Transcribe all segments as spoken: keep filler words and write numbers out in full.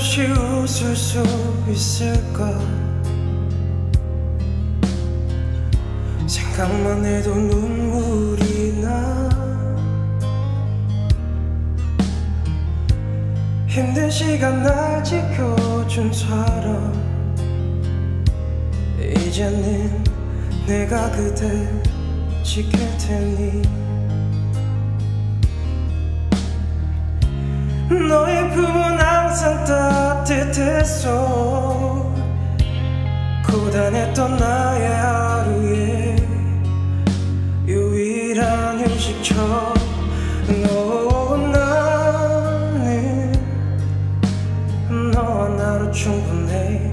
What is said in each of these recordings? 없이 웃을 수 있을까? 생각만 해도 눈물이 나. 힘든 시간 날 지켜준 사람, 이제는 내가 그대 지킬 테니. 너의 품은 항상 따뜻했어. 고단했던 나의 하루에 유일한 휴식처럼 너와 나는, 너와 나로 충분해.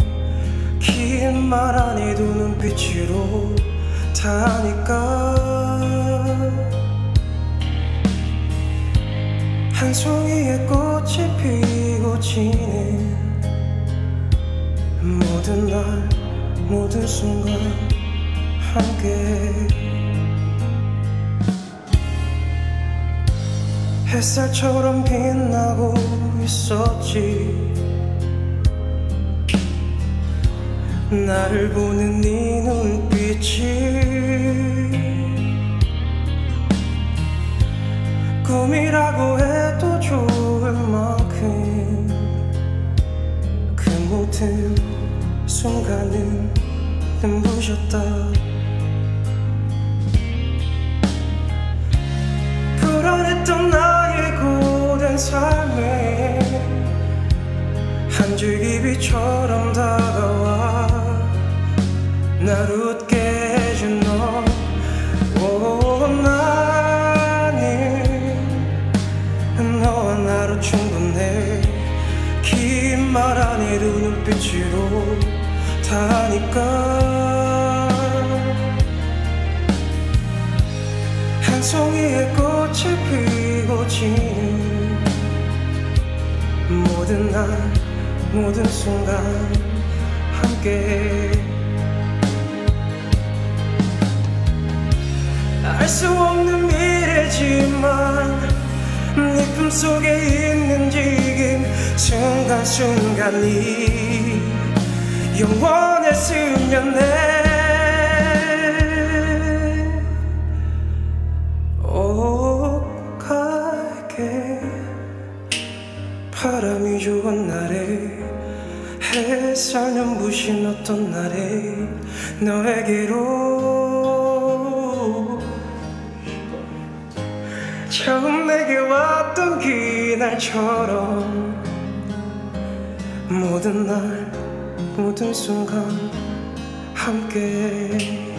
긴 말 안 해도 눈빛으로 다 아니까. 한 송이의 꽃이 피고 지는 모든 날 모든 순간 함께. 햇살처럼 빛나고 있었지. 나를 보는 네 눈빛이 꿈이라고 해. 좋을 만큼 그 모든 순간은 눈부셨다. 불안했던 나의 고된 삶에 한 줄기 빛처럼 다가와 날 웃게 해준 너. 오, 나 충분해. 긴 말 안 해도 눈빛으로 다 아니까. 한 송이의 꽃이 피고 지는 모든 날 모든 순간 함께. 알 수 없는 미래지만 네 품속에 있는 지금 순간순간이 영원했으면 해. 오가게 바람이 좋은 날에, 햇살 눈부신 어떤 날에 너에게로. 처음 내게 왔던 그날처럼 모든 날 모든 순간 함께.